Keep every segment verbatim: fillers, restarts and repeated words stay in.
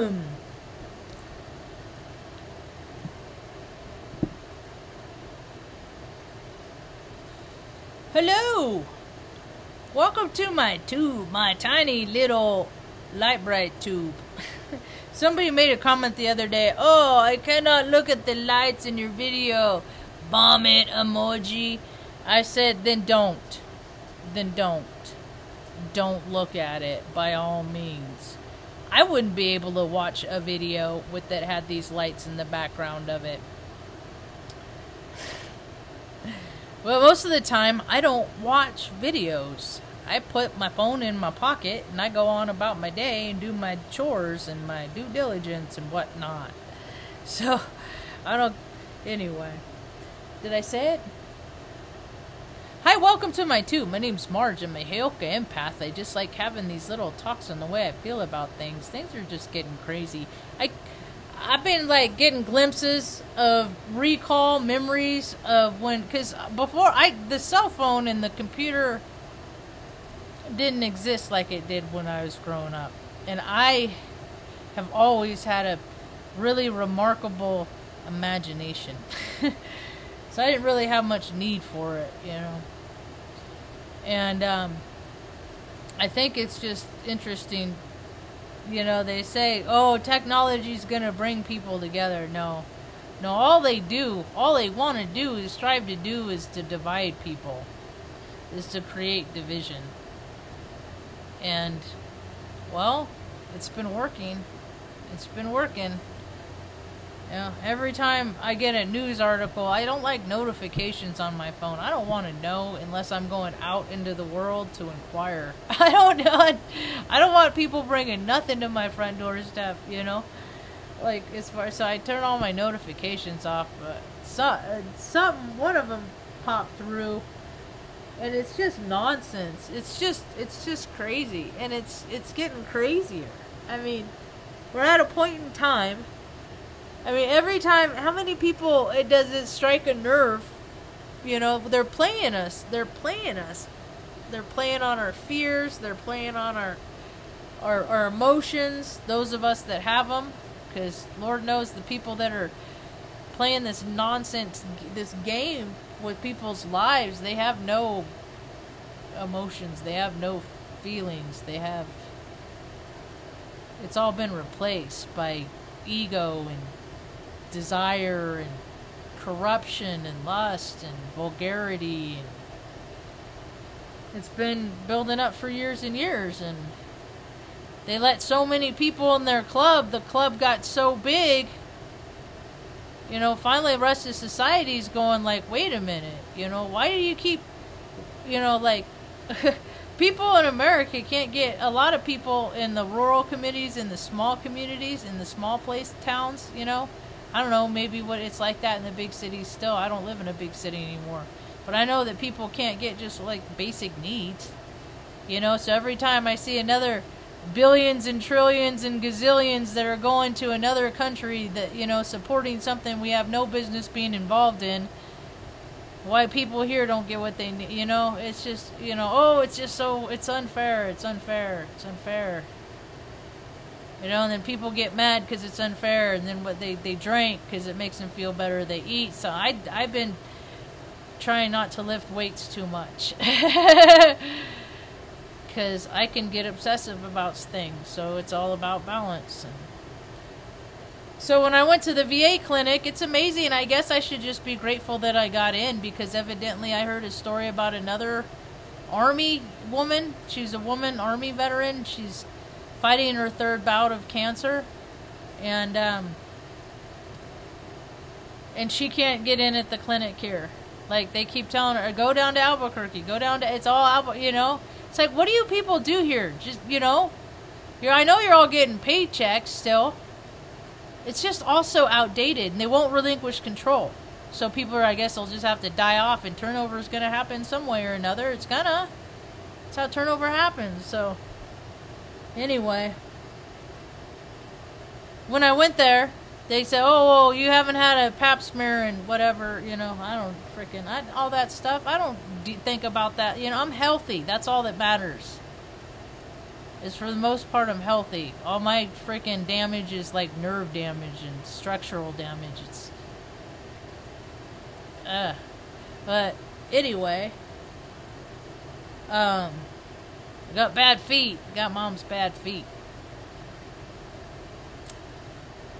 Awesome. Hello. Welcome to my tube, my tiny little light bright tube. Somebody made a comment the other day. Oh, I cannot look at the lights in your video. Vomit emoji. I said, then don't. Then don't. Don't look at it, by all means. I wouldn't be able to watch a video with that had these lights in the background of it. Well, most of the time, I don't watch videos. I put my phone in my pocket, and I go on about my day and do my chores and my due diligence and whatnot. So, I don't... Anyway. Did I say it? Hi, welcome to my tube. My name's Marge. I'm a Heyoka Empath. I just like having these little talks on the way I feel about things. Things are just getting crazy. I, I've been like getting glimpses of recall memories of when, because before I, the cell phone and the computer didn't exist like it did when I was growing up. And I have always had a really remarkable imagination. So I didn't really have much need for it, you know. And um, I think it's just interesting. You know, they say, oh, technology's going to bring people together. No. No, all they do, all they want to do is strive to do is to divide people. Is to create division. And, well, it's been working. It's been working. You know, every time I get a news article, I don't like notifications on my phone. I don't want to know unless I'm going out into the world to inquire. I don't know. I don't want people bringing nothing to my front doorstep, you know? Like, as far, so I turn all my notifications off, but so, something, one of them popped through, and it's just nonsense. It's just, it's just crazy, and it's, it's getting crazier. I mean, we're at a point in time. I mean, every time, how many people it does it strike a nerve? You know, they're playing us. They're playing us. They're playing on our fears. They're playing on our our, our emotions. Those of us that have them, because Lord knows the people that are playing this nonsense, this game with people's lives, they have no emotions. They have no feelings. They have. It's all been replaced by ego and desire and corruption and lust and vulgarity, and it's been building up for years and years, and they let so many people in their club. The club got so big, you know, finally the rest of society's going like, wait a minute, you know, why do you keep, you know, like people in America can't get, a lot of people in the rural communities, in the small communities, in the small place towns, you know, I don't know, maybe what it's like that in the big cities still. I don't live in a big city anymore, but I know that people can't get just like basic needs, you know. So every time I see another billions and trillions and gazillions that are going to another country that, you know, supporting something we have no business being involved in, why people here don't get what they need, you know, it's just, you know, oh, it's just so, it's unfair, it's unfair, it's unfair, you know, and then people get mad because it's unfair, and then what they, they drink because it makes them feel better, they eat, so I, I've been trying not to lift weights too much, because I can get obsessive about things, so it's all about balance, and so when I went to the V A clinic, it's amazing. I guess I should just be grateful that I got in, because evidently I heard a story about another Army woman. She's a woman, Army veteran. She's fighting her third bout of cancer. And, um, and she can't get in at the clinic here. Like, they keep telling her, go down to Albuquerque. Go down to, it's all, Albu you know. It's like, what do you people do here? Just, you know. You're, I know you're all getting paychecks still. It's just also outdated, and they won't relinquish control. So people are, I guess, they'll just have to die off, and turnover is going to happen some way or another. It's gonna. That's how turnover happens. So, anyway, when I went there, they said, "Oh, well, you haven't had a pap smear and whatever." You know, I don't freaking I, all that stuff. I don't d think about that. You know, I'm healthy. That's all that matters. is for the most part I'm healthy. All my freaking damage is like nerve damage and structural damage. It's uh but anyway, um I got bad feet. I got mom's bad feet.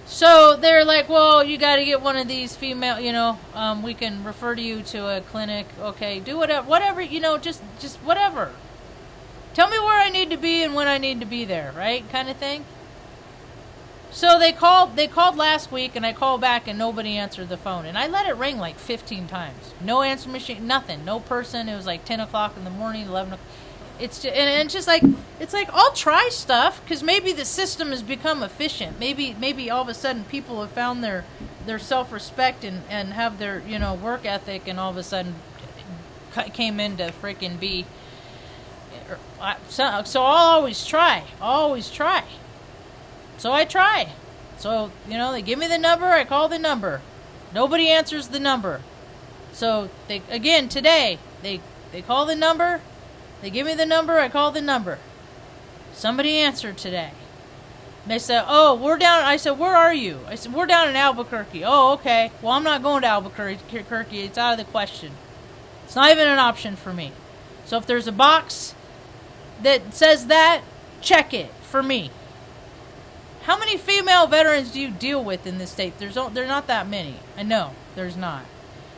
So they're like, well, you got to get one of these female, you know, um, we can refer to you to a clinic. Okay, do whatever, whatever, you know, just, just whatever. Tell me where I need to be and when I need to be there, right? Kind of thing. So they called, they called last week, and I called back, and nobody answered the phone. And I let it ring like fifteen times. No answer machine, nothing, no person. It was like ten o'clock in the morning, eleven o'clock. It's just, and it's just like, it's like, I'll try stuff because maybe the system has become efficient. Maybe, maybe all of a sudden people have found their, their self-respect and, and have their, you know, work ethic, and all of a sudden came into freaking be. So, so I'll always try, I'll always try. So I try. So, you know, they give me the number, I call the number. Nobody answers the number. So they, again, today they, they call the number. They give me the number, I call the number. Somebody answered today. And they said, oh, we're down. I said, where are you? I said, we're down in Albuquerque. Oh, okay. Well, I'm not going to Albuquerque. It's out of the question. It's not even an option for me. So if there's a box that says that, check it for me. How many female veterans do you deal with in this state? There's, there's not that many. I know there's not.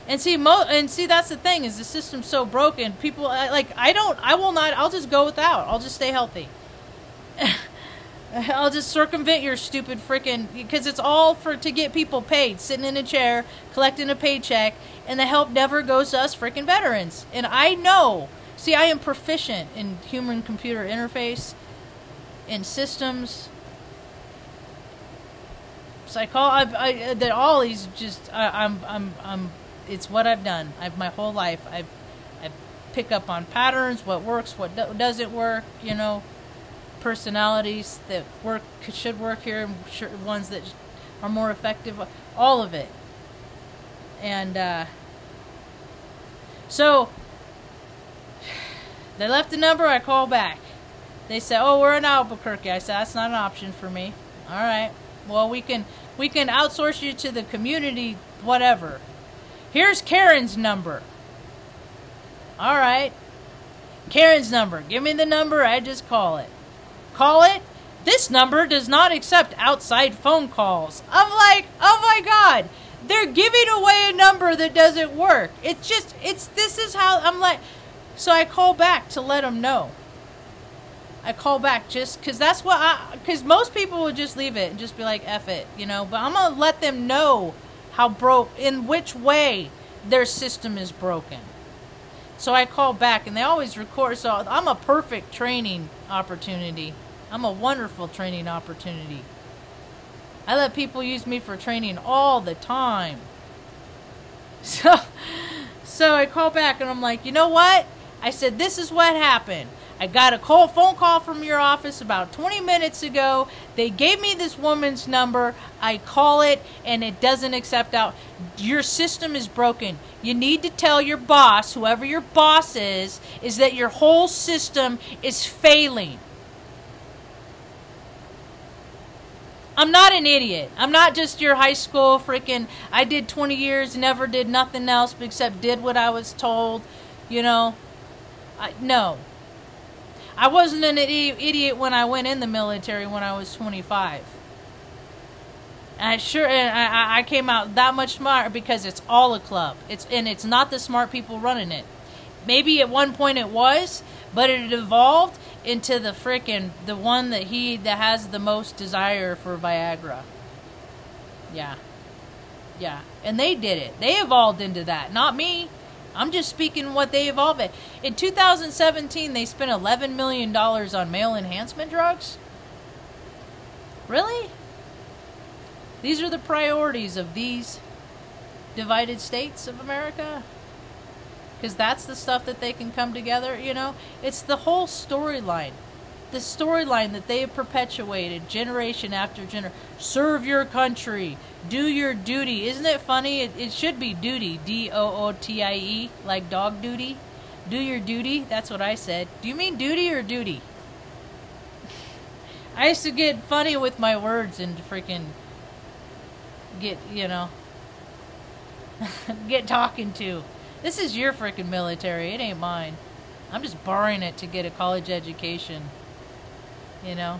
And see, mo and see, that's the thing, is the system's so broken. People, I, like, I don't, I will not, I'll just go without. I'll just stay healthy. I'll just circumvent your stupid freaking, because it's all for, to get people paid, sitting in a chair, collecting a paycheck, and the help never goes to us freaking veterans. And I know, see, I am proficient in human-computer interface, in systems, psycho, I, I, that all these just, I, I'm, I'm, I'm, it's what I've done. I've my whole life. I've, I pick up on patterns, what works, what do, doesn't work, you know, personalities that work, should work here, and ones that are more effective, all of it. And uh, so they left the number, I call back. They said, oh, we're in Albuquerque. I said, that's not an option for me. All right. Well, we can, we can outsource you to the community, whatever. Here's Karen's number. All right. Karen's number. Give me the number. I just call it. Call it. This number does not accept outside phone calls. I'm like, oh my God. They're giving away a number that doesn't work. It's just, it's, this is how I'm like. So I call back to let them know. I call back just because that's what I, because most people would just leave it and just be like, F it, you know. But I'm going to let them know how broke, in which way their system is broken. So I call back, and they always record. So I'm a perfect training opportunity. I'm a wonderful training opportunity. I let people use me for training all the time. So, so I call back, and I'm like, you know what? I said, this is what happened. I got a call, phone call from your office about twenty minutes ago. They gave me this woman's number. I call it, and it doesn't accept out. Your system is broken. You need to tell your boss, whoever your boss is, is that your whole system is failing. I'm not an idiot. I'm not just your high school freaking, I did twenty years, never did nothing else except did what I was told, you know. I, no. I wasn't an idiot when I went in the military when I was twenty-five. And I sure, and I, I came out that much smarter because it's all a club. It's, and it's not the smart people running it. Maybe at one point it was, but it evolved into the frickin' the one that he that has the most desire for Viagra. Yeah, yeah, and they did it. They evolved into that, not me. I'm just speaking what they evolved at. In two thousand seventeen, they spent eleven million dollars on male enhancement drugs? Really? These are the priorities of these divided states of America? Because that's the stuff that they can come together, you know? It's the whole storyline. The storyline that they have perpetuated generation after generation. Serve your country. Do your duty. Isn't it funny? It, it should be duty. D O O T I E. Like dog duty. Do your duty. That's what I said. Do you mean duty or duty? I used to get funny with my words and freaking get, you know, get talking to. This is your freaking military. It ain't mine. I'm just borrowing it to get a college education, you know.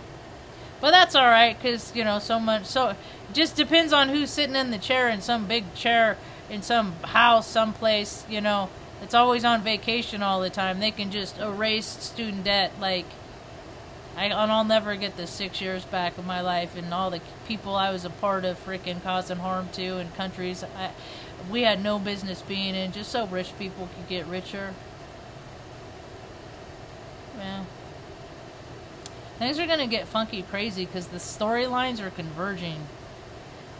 But that's all right, because, you know, so much, so just depends on who's sitting in the chair, in some big chair, in some house, someplace, you know. It's always on vacation all the time. They can just erase student debt. Like, I, I'll never get the six years back of my life and all the people I was a part of freaking causing harm to, and countries I, we had no business being in, just so rich people could get richer. Yeah. Things are going to get funky crazy because the storylines are converging.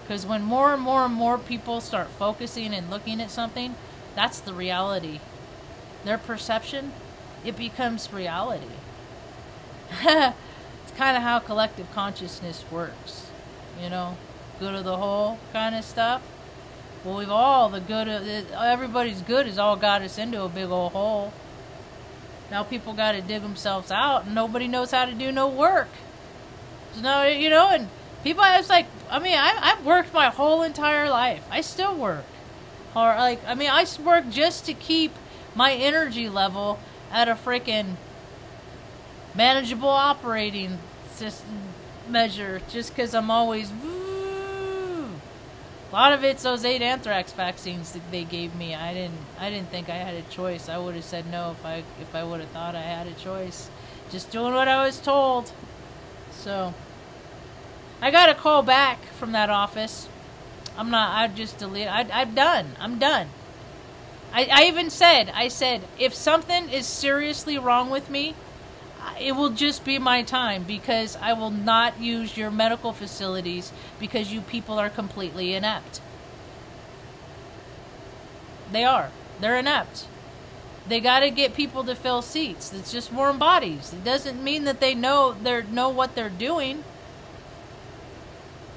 Because when more and more and more people start focusing and looking at something, that's the reality. Their perception, it becomes reality. It's kind of how collective consciousness works. You know, good of the whole kind of stuff. Well, we've all the good of it, everybody's good has all got us into a big old hole. Now people got to dig themselves out, and nobody knows how to do no work. So now, you know, and people, I was like, I mean, I, I've worked my whole entire life. I still work. Or like, I mean, I work just to keep my energy level at a freaking manageable operating system measure, just because I'm always. A lot of it's those eight anthrax vaccines that they gave me. I didn't. I didn't think I had a choice. I would have said no if I if I would have thought I had a choice. Just doing what I was told. So I got a call back from that office. I'm not, I just delete, I, I'm done, I'm done. I, I even said, I said, if something is seriously wrong with me, it will just be my time, because I will not use your medical facilities because you people are completely inept. They are, they're inept. They gotta get people to fill seats. It's just warm bodies. It doesn't mean that they know, they're, know what they're doing.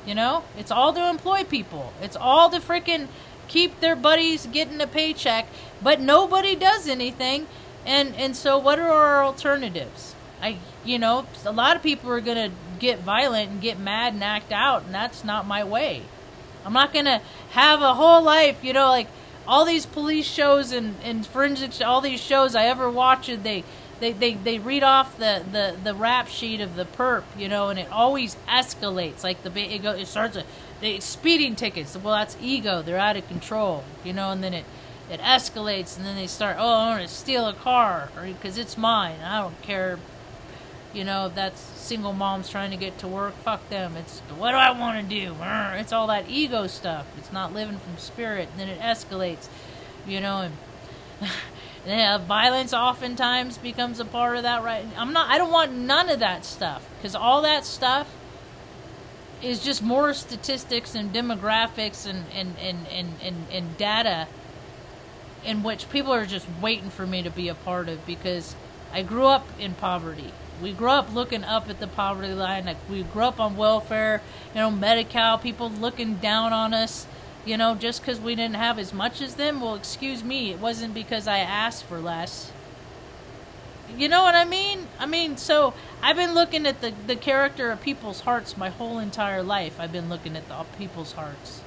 You know, it's all to employ people. It's all to freaking keep their buddies getting a paycheck, but nobody does anything. And, and so what are our alternatives? I, you know, a lot of people are going to get violent and get mad and act out, and that's not my way. I'm not going to have a whole life, you know, like all these police shows and, and forensics, all these shows I ever watch, and they, They, they, they read off the, the, the rap sheet of the perp, you know, and it always escalates. Like, the it, go, it starts, the speeding tickets, well, that's ego, they're out of control, you know, and then it, it escalates, and then they start, oh, I'm going to steal a car, because it's mine, I don't care, you know, if that's single moms trying to get to work, fuck them, it's, what do I want to do, it's all that ego stuff, it's not living from spirit, and then it escalates, you know, and... Yeah, violence oftentimes becomes a part of that, right? I'm not, I don't want none of that stuff, because all that stuff is just more statistics and demographics and, and, and, and, and, and data in which people are just waiting for me to be a part of, because I grew up in poverty. We grew up looking up at the poverty line. Like, we grew up on welfare, you know, Medi-Cal, people looking down on us. You know, just because we didn't have as much as them, well, excuse me, it wasn't because I asked for less. You know what I mean? I mean, so I've been looking at the, the character of people's hearts my whole entire life. I've been looking at the people's hearts,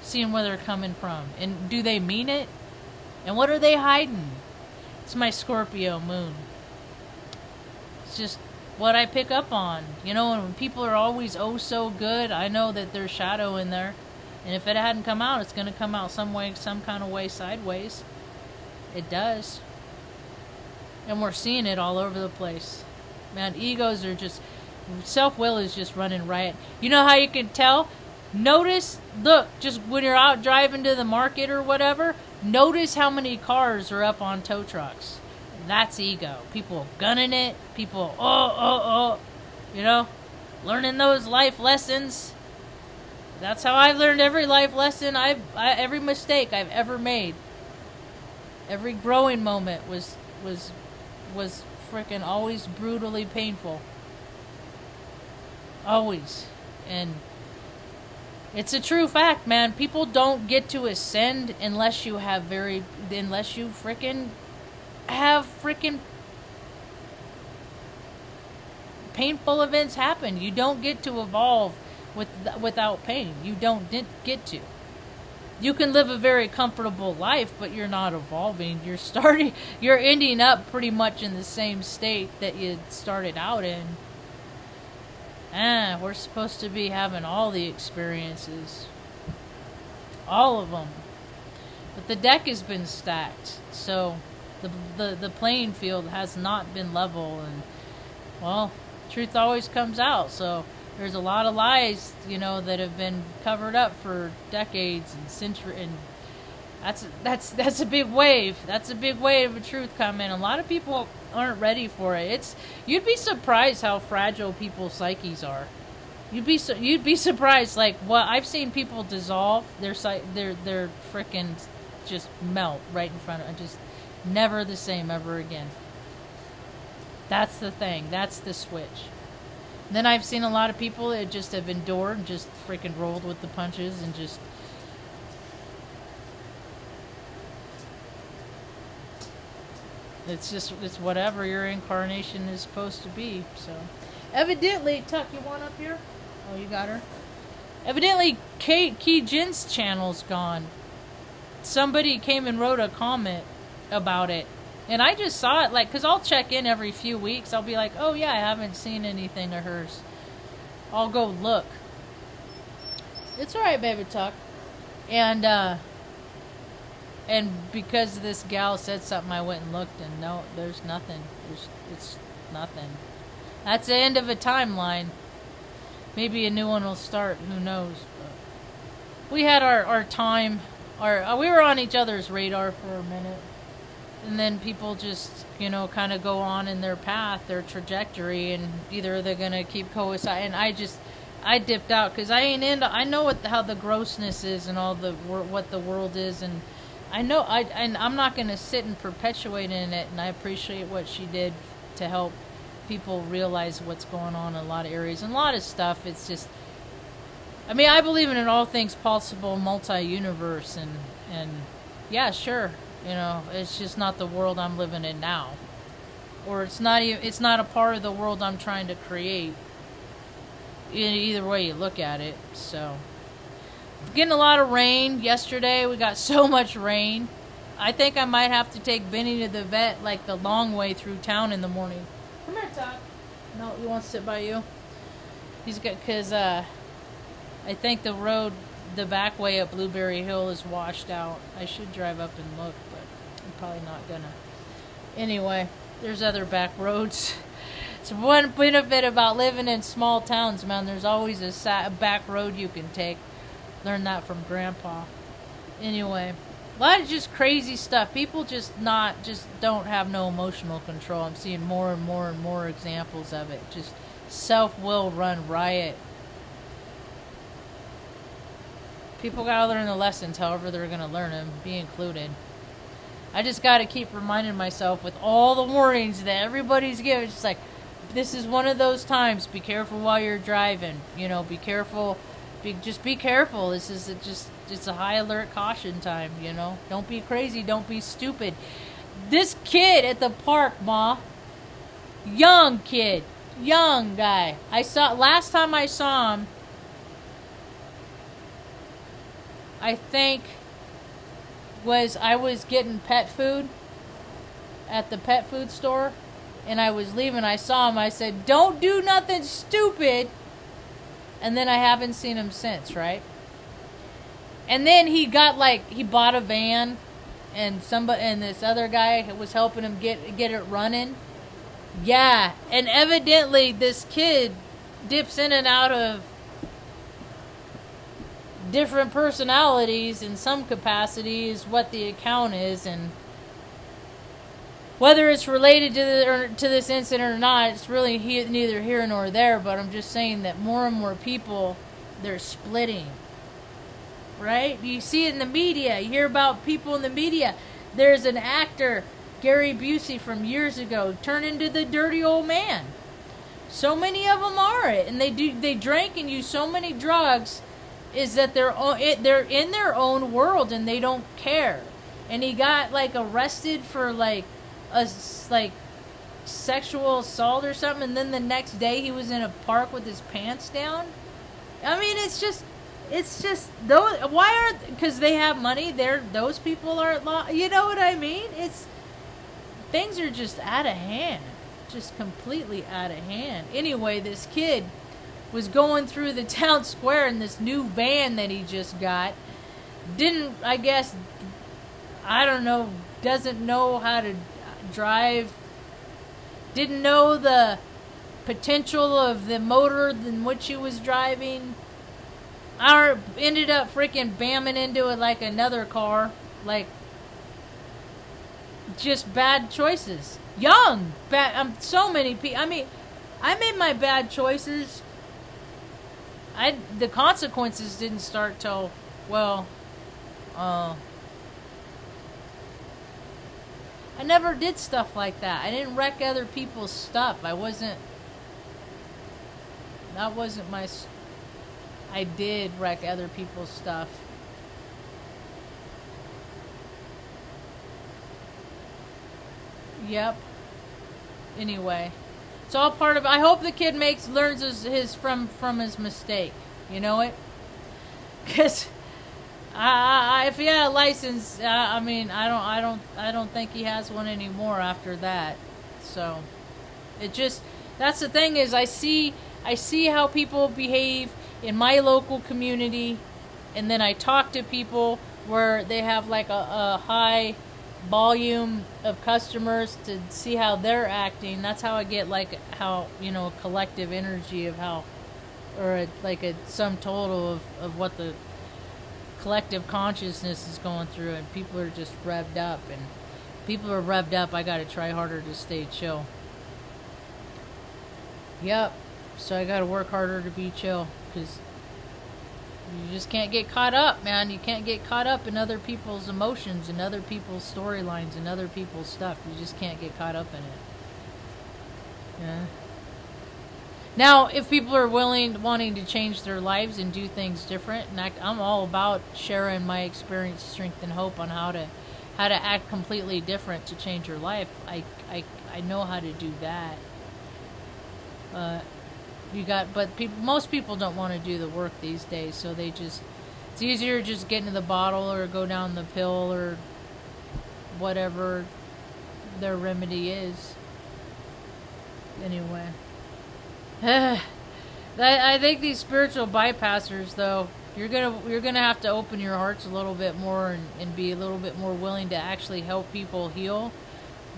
seeing where they're coming from. And do they mean it? And what are they hiding? It's my Scorpio moon. It's just what I pick up on. You know, and when people are always oh so good, I know that there's shadow in there. And if it hadn't come out, it's going to come out some way, some kind of way sideways. It does. And we're seeing it all over the place. Man, egos are just, self-will is just running riot. You know how you can tell? Notice, look, just when you're out driving to the market or whatever, notice how many cars are up on tow trucks. That's ego. People gunning it. People, oh, oh, oh. You know, learning those life lessons. That's how I've learned every life lesson, I've, I, every mistake I've ever made. Every growing moment was, was, was frickin' always brutally painful. Always. And it's a true fact, man. People don't get to ascend unless you have very, unless you frickin' have frickin' painful events happen. You don't get to evolve with, without pain. You don't get to. You can live a very comfortable life, but you're not evolving. You're starting, you're ending up pretty much in the same state that you started out in. Ah, we're supposed to be having all the experiences. All of them. But the deck has been stacked, so the, the, the playing field has not been level, and, well, truth always comes out, so there's a lot of lies, you know, that have been covered up for decades and centuries, and that's, that's, that's a big wave. That's a big wave of truth coming. A lot of people aren't ready for it. It's, you'd be surprised how fragile people's psyches are. You'd be, you'd be surprised, like, what I've seen people dissolve, their, their, their frickin' just melt right in front of, and just never the same ever again. That's the thing. That's the switch. Then I've seen a lot of people that just have endured and just freaking rolled with the punches and just... It's just, it's whatever your incarnation is supposed to be, so... Evidently, Tuck, you want up here? Oh, you got her. Evidently, Kate Kijin's channel's gone. Somebody came and wrote a comment about it. And I just saw it, like, because I'll check in every few weeks. I'll be like, oh, yeah, I haven't seen anything of hers. I'll go look. It's all right, baby Tuck. And, uh, and because this gal said something, I went and looked, and no, there's nothing. There's, it's nothing. That's the end of a timeline. Maybe a new one will start. Who knows? But we had our, our time. Our, we were on each other's radar for a minute. And then people just, you know, kind of go on in their path, their trajectory, and either they're going to keep coinciding. And I just, I dipped out because I ain't into, I know what the, how the grossness is and all the, what the world is. And I know, I, and I'm not going to sit and perpetuate in it. And I appreciate what she did to help people realize what's going on in a lot of areas and a lot of stuff. It's just, I mean, I believe in an all things possible multi-universe and, and yeah, sure. You know, it's just not the world I'm living in now, or it's not even, it's not a part of the world I'm trying to create. Either way you look at it, so getting a lot of rain yesterday. We got so much rain. I think I might have to take Benny to the vet, like the long way through town in the morning. Come here, Todd. No, he wants to sit by you. He's got, cause uh, I think the road, the back way up Blueberry Hill is washed out. I should drive up and look. I'm probably not gonna. Anyway, there's other back roads. It's one benefit about living in small towns, man. There's always a sa back road you can take. Learned that from Grandpa. Anyway, a lot of just crazy stuff. People just not, just don't have no emotional control. I'm seeing more and more and more examples of it. Just self-will run riot. People gotta learn the lessons, however they're gonna learn them. Be included. I just got to keep reminding myself with all the warnings that everybody's giving. It's just like, this is one of those times. Be careful while you're driving. You know, be careful. Be, just be careful. This is a, just, it's a high alert caution time, you know. Don't be crazy. Don't be stupid. This kid at the park, Ma. Young kid. Young guy. I saw, last time I saw him, I think... was I was getting pet food at the pet food store, and I was leaving. I saw him. I said, don't do nothing stupid. And then I haven't seen him since, right? And then he got, like, he bought a van, and somebody, and this other guy was helping him get get it running. Yeah, and evidently this kid dips in and out of different personalities in some capacity is what the account is, and whether it's related to the, or to this incident or not, it's really he, neither here nor there, but I'm just saying that more and more people, they're splitting, right? You see it in the media. You hear about people in the media. There's an actor, Gary Busey, from years ago, turned into the dirty old man. So many of them are it, and they do, they drink and use so many drugs, is that they're they're in their own world and they don't care. And he got, like, arrested for, like, a, like sexual assault or something, and then the next day he was in a park with his pants down. I mean, it's just, it's just those. Why are? Because they have money. They're those people are. You know what I mean? It's things are just out of hand, just completely out of hand. Anyway, this kid was going through the town square in this new van that he just got. Didn't, I guess, I don't know, doesn't know how to drive. Didn't know the potential of the motor in which he was driving. I ended up freaking bamming into it like another car. Like, just bad choices. Young! Bad, um, so many people. I mean, I made my bad choices. I, the consequences didn't start till, well, uh, I never did stuff like that. I didn't wreck other people's stuff. I wasn't, that wasn't my, I did wreck other people's stuff. Yep. Anyway. It's all part of, I hope the kid makes, learns his, his from, from his mistake. You know it? Because I, I, if he had a license, I, I mean, I don't, I don't, I don't think he has one anymore after that. So, it just, that's the thing is, I see, I see how people behave in my local community, and then I talk to people where they have like a, a high volume of customers to see how they're acting. That's how I get like how, you know, a collective energy of how, or a, like a sum total of, of what the collective consciousness is going through, and people are just revved up, and people are revved up. I gotta try harder to stay chill. Yep. So I gotta work harder to be chill, because you just can't get caught up, man. You can't get caught up in other people's emotions and other people's storylines and other people's stuff. You just can't get caught up in it. Yeah. Now, if people are willing, wanting to change their lives and do things different, and I, I'm all about sharing my experience, strength, and hope on how to how to act completely different to change your life. I I I know how to do that. Uh. You got, but people, most people don't want to do the work these days, so they just, it's easier to just get into the bottle or go down the pill or whatever their remedy is. Anyway. I, I think these spiritual bypassers, though, you're gonna, you're gonna have to open your hearts a little bit more and, and be a little bit more willing to actually help people heal.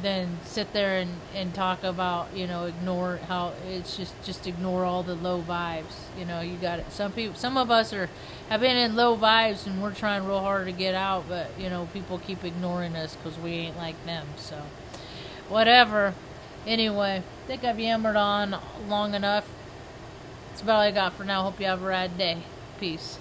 Then sit there and, and talk about, you know, ignore how it's just, just ignore all the low vibes. You know, you got it. Some people, some of us are, have been in low vibes and we're trying real hard to get out, but you know, people keep ignoring us cause we ain't like them. So whatever. Anyway, I think I've yammered on long enough. That's about all I got for now. Hope you have a rad day. Peace.